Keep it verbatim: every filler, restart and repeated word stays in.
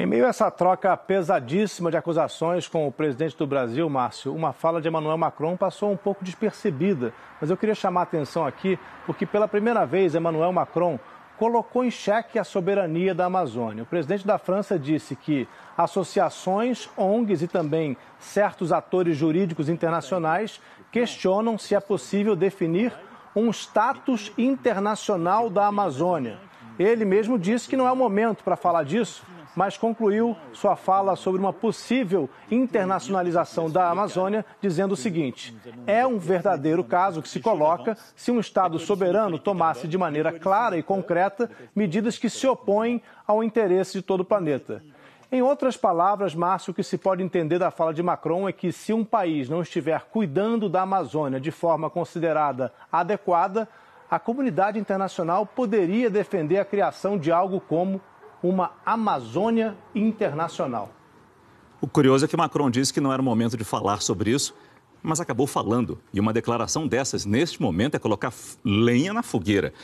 Em meio a essa troca pesadíssima de acusações com o presidente do Brasil, Márcio, uma fala de Emmanuel Macron passou um pouco despercebida. Mas eu queria chamar a atenção aqui, porque pela primeira vez Emmanuel Macron colocou em xeque a soberania da Amazônia. O presidente da França disse que associações, O N Gs e também certos atores jurídicos internacionais questionam se é possível definir um status internacional da Amazônia. Ele mesmo disse que não é o momento para falar disso, mas concluiu sua fala sobre uma possível internacionalização da Amazônia, dizendo o seguinte: é um verdadeiro caso que se coloca se um Estado soberano tomasse de maneira clara e concreta medidas que se opõem ao interesse de todo o planeta. Em outras palavras, Márcio, o que se pode entender da fala de Macron é que se um país não estiver cuidando da Amazônia de forma considerada adequada, a comunidade internacional poderia defender a criação de algo como uma Amazônia internacional. O curioso é que Macron disse que não era o momento de falar sobre isso, mas acabou falando. E uma declaração dessas, neste momento, é colocar lenha na fogueira.